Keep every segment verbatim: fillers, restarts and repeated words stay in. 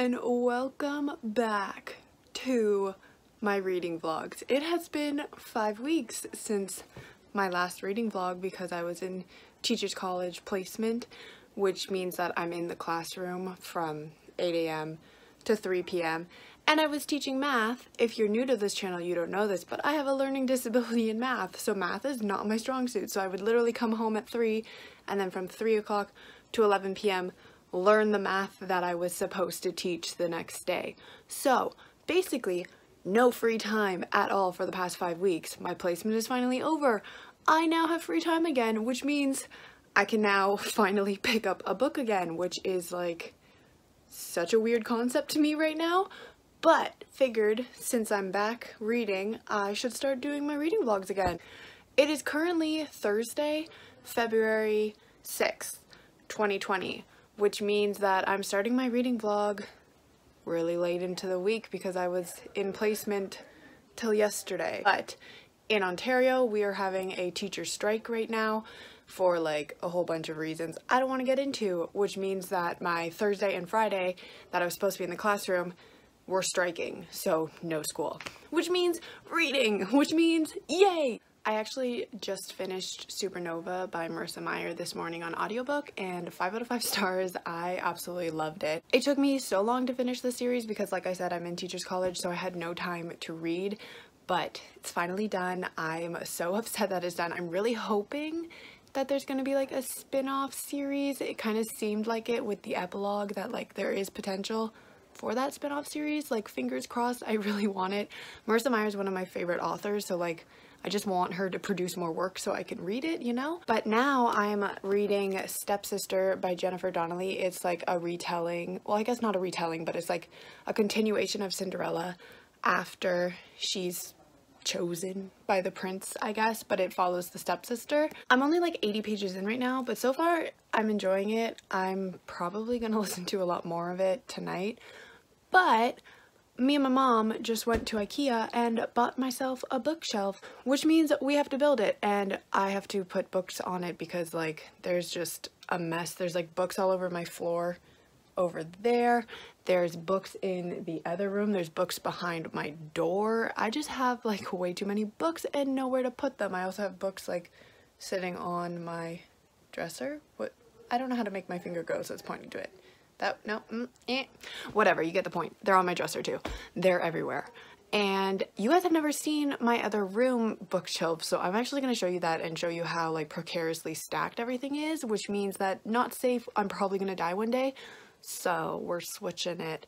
and welcome back to my reading vlogs. It has been five weeks since my last reading vlog because I was in teacher's college placement, which means that I'm in the classroom from eight A M to three P M and I was teaching math. If you're new to this channel, you don't know this, but I have a learning disability in math, so math is not my strong suit. So I would literally come home at three and then from three o'clock to eleven P M learn the math that I was supposed to teach the next day. So basically no free time at all for the past five weeks. My placement is finally over. I now have free time again, which means I can now finally pick up a book again, which is like such a weird concept to me right now, but figured since I'm back reading, I should start doing my reading vlogs again. It is currently Thursday, February sixth, twenty twenty, which means that I'm starting my reading vlog really late into the week because I was in placement till yesterday. But in Ontario, we are having a teacher strike right now for like a whole bunch of reasons I don't want to get into, which means that my Thursday and Friday that I was supposed to be in the classroom were striking, so no school, which means reading, which means yay! I actually just finished Supernova by Marissa Meyer this morning on audiobook, and five out of five stars. I absolutely loved it. It took me so long to finish the series because, like I said, I'm in teacher's college, so I had no time to read. But it's finally done. I'm so upset that it's done. I'm really hoping that there's going to be like a spin-off series. It kind of seemed like it with the epilogue that like there is potential for that spin-off series. Like, fingers crossed, I really want it. Marissa Meyer is one of my favorite authors, so like I just want her to produce more work so I can read it, you know? But now I'm reading Stepsister by Jennifer Donnelly. It's like a retelling, well, I guess not a retelling, but it's like a continuation of Cinderella after she's chosen by the prince, I guess, but it follows the stepsister. I'm only like eighty pages in right now, but so far I'm enjoying it. I'm probably gonna listen to a lot more of it tonight, but me and my mom just went to IKEA and bought myself a bookshelf, which means we have to build it and I have to put books on it because like there's just a mess. There's like books all over my floor over there. There's books in the other room. There's books behind my door. I just have like way too many books and nowhere to put them. I also have books like sitting on my dresser. What? I don't know how to make my finger go, so it's pointing to it. That, no, mm, eh. Whatever, you get the point. They're on my dresser too. They're everywhere. And you guys have never seen my other room bookshelf, so I'm actually going to show you that and show you how like precariously stacked everything is, which means that not safe, I'm probably going to die one day. So we're switching it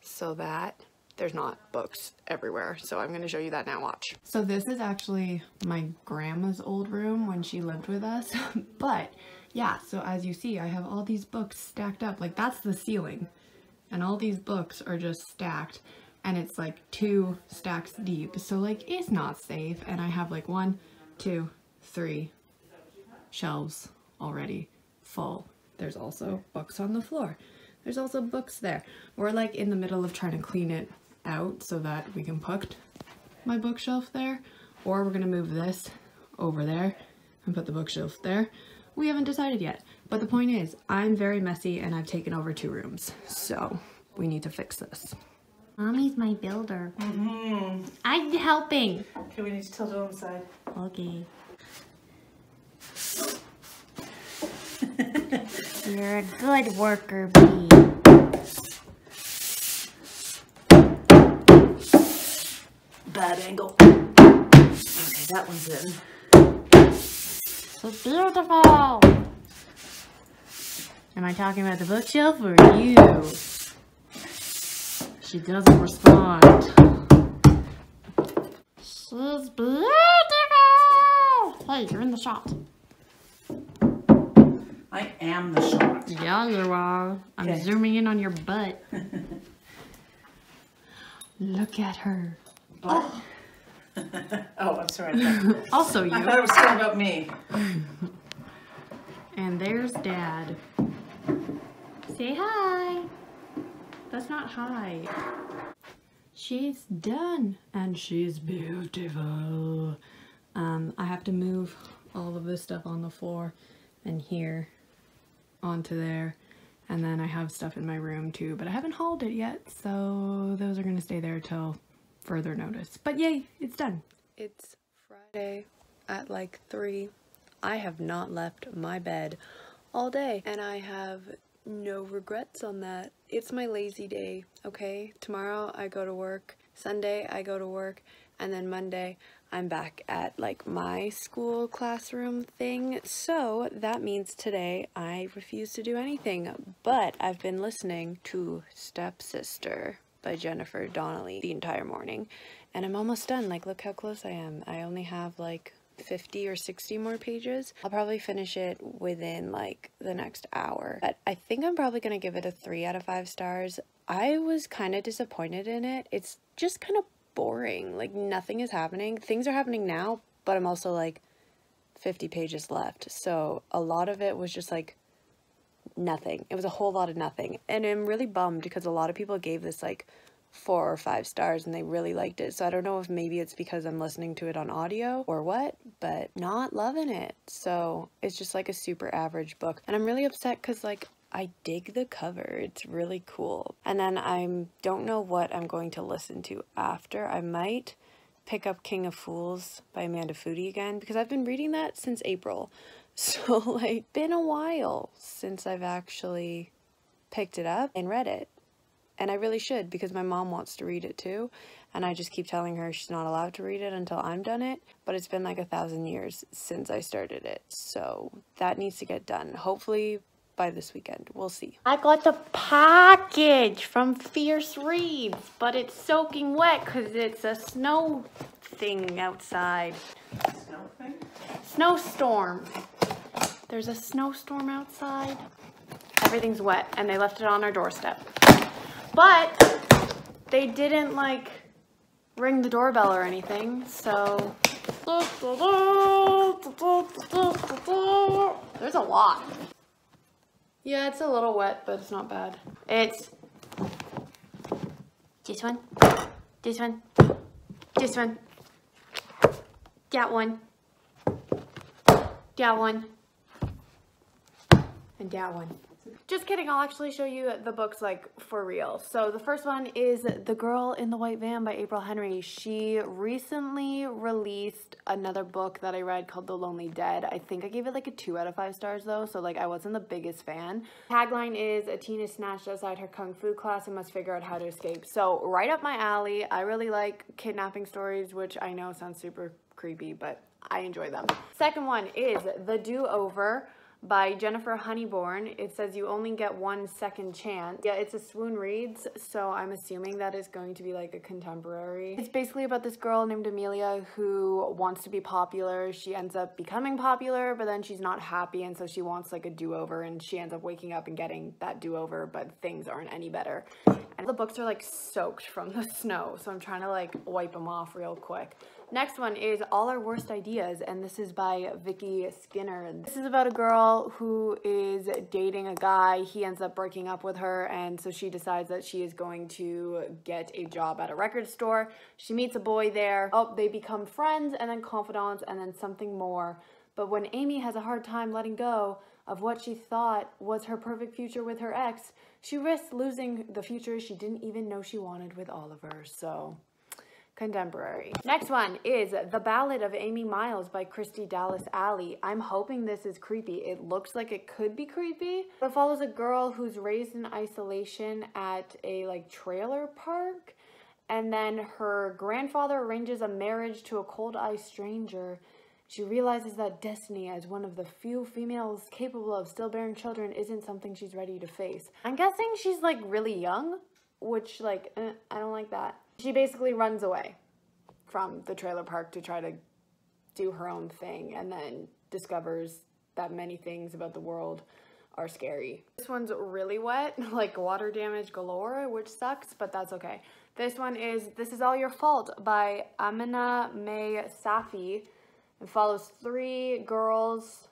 so that there's not books everywhere. So I'm going to show you that now, watch. So this is actually my grandma's old room when she lived with us. But yeah, so as you see, I have all these books stacked up. Like, that's the ceiling. And all these books are just stacked. And it's like two stacks deep. So like, it's not safe. And I have like one, two, three shelves already full. There's also books on the floor. There's also books there. We're like in the middle of trying to clean it out so that we can put my bookshelf there, or we're gonna move this over there and put the bookshelf there. We haven't decided yet, but the point is I'm very messy and I've taken over two rooms, so we need to fix this. Mommy's my builder. Mm-hmm. I'm helping. Okay, we need to tilt it on the side. Okay. You're a good worker, bee. Bad angle. Okay, that one's in. So beautiful! Am I talking about the bookshelf or you? She doesn't respond. She's beautiful! Hey, you're in the shot. I am the shot. Yeah, you are. I'm okay. Zooming in on your butt. Look at her. Oh. Oh, I'm sorry. Also you. I thought it was still about me. And there's Dad. Say hi. That's not hi. She's done. And she's beautiful. Um, I have to move all of this stuff on the floor and here onto there, And then I have stuff in my room too, but I haven't hauled it yet, so those are gonna stay there till further notice. But yay, it's done. It's Friday at like three. I have not left my bed all day, and I have no regrets on that. It's my lazy day, okay? Tomorrow I go to work, Sunday I go to work, and then Monday I'm back at like my school classroom thing. So that means today I refuse to do anything, but I've been listening to Stepsister by Jennifer Donnelly the entire morning, and I'm almost done. Like, look how close I am. I only have like fifty or sixty more pages. I'll probably finish it within like the next hour, but I think I'm probably gonna give it a three out of five stars. I was kind of disappointed in it. It's just kind of boring. Like, nothing is happening. Things are happening now, but I'm also like fifty pages left, so a lot of it was just like nothing. It was a whole lot of nothing, and I'm really bummed because a lot of people gave this like four or five stars and they really liked it. So I don't know if maybe it's because I'm listening to it on audio or what, but not loving it. So it's just like a super average book, and I'm really upset because like I dig the cover. It's really cool. And then I don't know what I'm going to listen to after. I might pick up King of Fools by Amanda Foody again, because I've been reading that since April, so like been a while since I've actually picked it up and read it. And I really should, because my mom wants to read it too, and I just keep telling her she's not allowed to read it until I'm done it, but it's been like a thousand years since I started it, so that needs to get done. Hopefully by this weekend, we'll see. I got the package from Fierce Reads, but it's soaking wet because it's a snow thing outside. Snow thing? Snowstorm. There's a snowstorm outside. Everything's wet, and they left it on our doorstep. But they didn't like ring the doorbell or anything, so. There's a lot. Yeah, it's a little wet, but it's not bad. It's this one, this one, this one, that one, that one, and that one. Just kidding, I'll actually show you the books like for real. So the first one is The Girl in the White Van by April Henry. She recently released another book that I read called The Lonely Dead. I think I gave it like a two out of five stars though, so like I wasn't the biggest fan. Tagline is, a teen is snatched outside her kung fu class and must figure out how to escape. So right up my alley. I really like kidnapping stories, which I know sounds super creepy, but I enjoy them. Second one is The Do-Over by Jennifer Honeyborne. It says you only get one second chance. Yeah, it's a Swoon Reads, so I'm assuming that is going to be like a contemporary. It's basically about this girl named Amelia who wants to be popular. She ends up becoming popular, but then she's not happy, and so she wants like a do-over, and she ends up waking up and getting that do-over, but things aren't any better. And the books are like soaked from the snow, so I'm trying to like wipe them off real quick. Next one is All Our Worst Ideas, and this is by Vicki Skinner. This is about a girl who is dating a guy. He ends up breaking up with her, and so she decides that she is going to get a job at a record store. She meets a boy there. Oh, they become friends, and then confidants, and then something more. But when Amy has a hard time letting go of what she thought was her perfect future with her ex, she risks losing the future she didn't even know she wanted with Oliver, so contemporary. Next one is The Ballad of Amy Miles by Christy Dallas Alley. I'm hoping this is creepy. It looks like it could be creepy. It follows a girl who's raised in isolation at a like trailer park, and then her grandfather arranges a marriage to a cold-eyed stranger. She realizes that destiny, as one of the few females capable of stillbearing children, isn't something she's ready to face. I'm guessing she's like really young, which like, eh, I don't like that. She basically runs away from the trailer park to try to do her own thing, and then discovers that many things about the world are scary. This one's really wet, like water damage galore, which sucks, but that's okay. This one is This Is All Your Fault by Amina May Safi. It follows three girls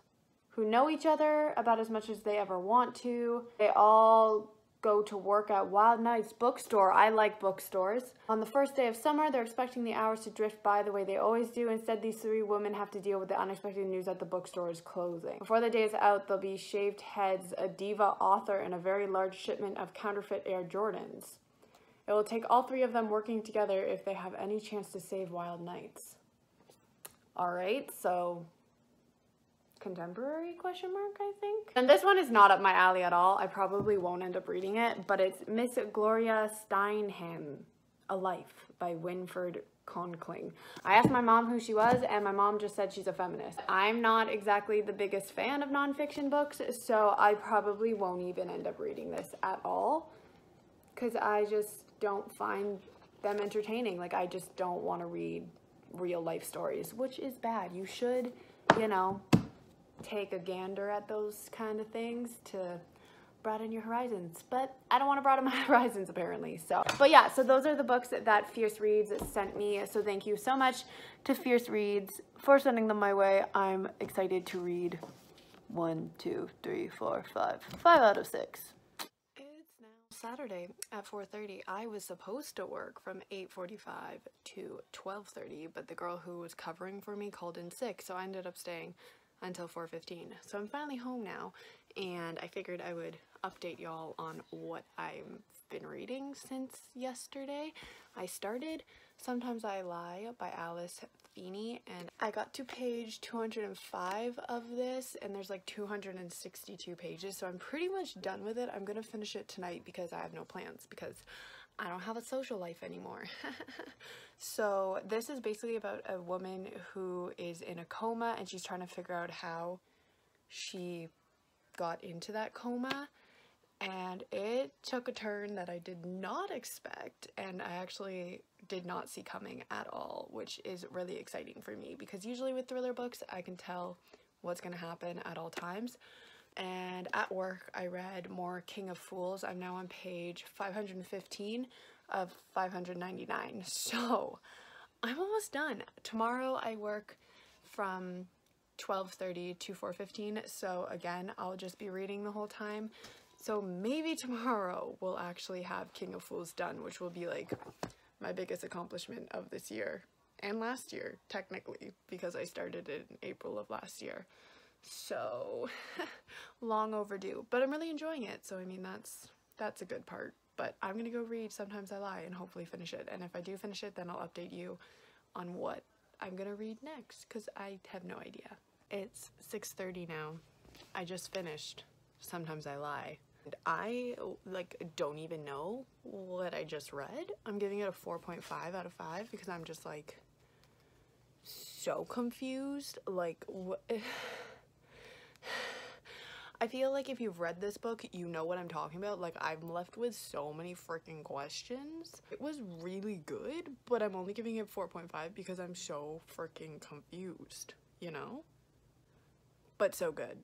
who know each other about as much as they ever want to. They all go to work at Wild Nights Bookstore. I like bookstores. On the first day of summer, they're expecting the hours to drift by the way they always do. Instead, these three women have to deal with the unexpected news that the bookstore is closing. Before the day is out, there'll be shaved heads, a diva author, and a very large shipment of counterfeit Air Jordans. It will take all three of them working together if they have any chance to save Wild Nights. All right, so... contemporary question mark, I think. And this one is not up my alley at all. I probably won't end up reading it, but it's Miss Gloria Steinem, A Life by Winfred Conkling. I asked my mom who she was, and my mom just said she's a feminist. I'm not exactly the biggest fan of nonfiction books, so I probably won't even end up reading this at all, because I just don't find them entertaining. Like, I just don't want to read real life stories, which is bad. You should, you know, take a gander at those kind of things to broaden your horizons, but I don't want to broaden my horizons apparently. So, but yeah, so those are the books that, that Fierce Reads sent me. So thank you so much to Fierce Reads for sending them my way. I'm excited to read one, two, three, four, five, five out of six. Saturday at four thirty. I was supposed to work from eight forty-five to twelve thirty, but the girl who was covering for me called in sick, so I ended up staying until four fifteen. So I'm finally home now, and I figured I would update y'all on what I've been reading since yesterday. I started Sometimes I Lie by Alice Feeney, and I got to page two hundred five of this, and there's like two hundred sixty-two pages, so I'm pretty much done with it. I'm gonna finish it tonight because I have no plans, because I don't have a social life anymore. So this is basically about a woman who is in a coma, and she's trying to figure out how she got into that coma, and it took a turn that I did not expect, and I actually did not see coming at all, which is really exciting for me, because usually with thriller books I can tell what's going to happen at all times. And at work I read more King of Fools. I'm now on page five hundred fifteen of five hundred ninety-nine, so I'm almost done. Tomorrow I work from twelve thirty to four fifteen, so again I'll just be reading the whole time, so maybe tomorrow we'll actually have King of Fools done, which will be like my biggest accomplishment of this year and last year technically, because I started it in April of last year, so long overdue, but I'm really enjoying it, so I mean that's that's a good part. But I'm gonna go read Sometimes I Lie and hopefully finish it, and if I do finish it, then I'll update you on what I'm gonna read next, because I have no idea. It's six thirty now. I just finished Sometimes I Lie, and I like don't even know what I just read. I'm giving it a four point five out of five because I'm just like so confused. Like, what? I feel like if you've read this book, you know what I'm talking about. Like, I'm left with so many freaking questions. It was really good, but I'm only giving it four point five because I'm so freaking confused, you know? But so good.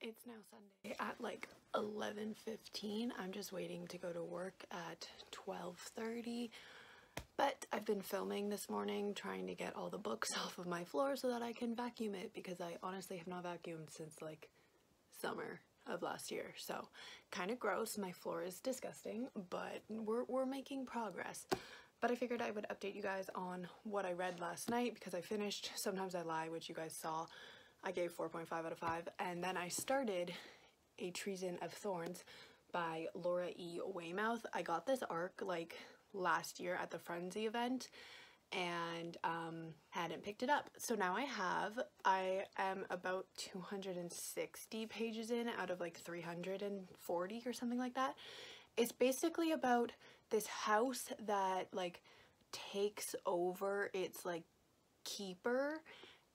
It's now Sunday at like eleven fifteen. I'm just waiting to go to work at twelve thirty. But I've been filming this morning, trying to get all the books off of my floor so that I can vacuum it, because I honestly have not vacuumed since like summer of last year, so kind of gross. My floor is disgusting, but we're, we're making progress. But I figured I would update you guys on what I read last night, because I finished Sometimes I Lie, which you guys saw I gave four point five out of five, and then I started A Treason of Thorns by Laura E Weymouth. I got this arc like last year at the Frenzy event, and um hadn't picked it up, so now I have. I am about two hundred sixty pages in out of like three hundred forty or something like that. It's basically about this house that like takes over its like keeper,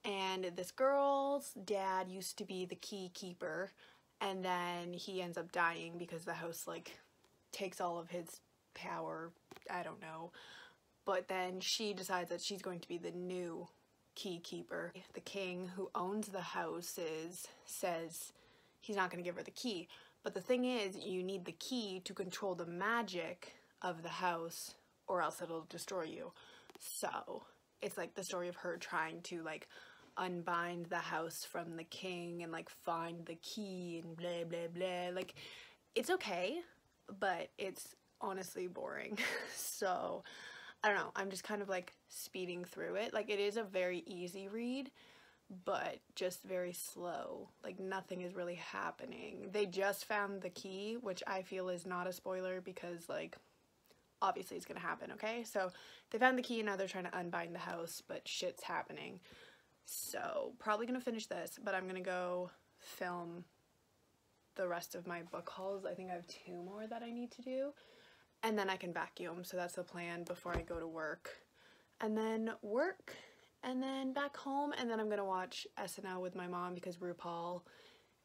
and this girl's dad used to be the key keeper, and then he ends up dying because the house like takes all of his power. I don't know. But then she decides that she's going to be the new key keeper. The king who owns the houses says he's not going to give her the key. But the thing is, you need the key to control the magic of the house, or else it'll destroy you. So it's like the story of her trying to like unbind the house from the king and like find the key and blah blah blah. Like, it's okay. but it's honestly boring. So I don't know, I'm just kind of like speeding through it. Like, it is a very easy read, but just very slow. Like, nothing is really happening. They just found the key, which I feel is not a spoiler because, like, obviously it's gonna happen, okay? So they found the key and now they're trying to unbind the house, but shit's happening. So probably gonna finish this, but I'm gonna go film the rest of my book hauls. I think I have two more that I need to do, and then I can vacuum. So that's the plan before I go to work, and then work, and then back home, and then I'm gonna watch S N L with my mom because RuPaul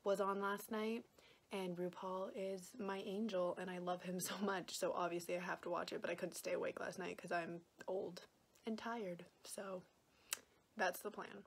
was on last night, and RuPaul is my angel and I love him so much, so obviously I have to watch it, but I couldn't stay awake last night because I'm old and tired, so that's the plan.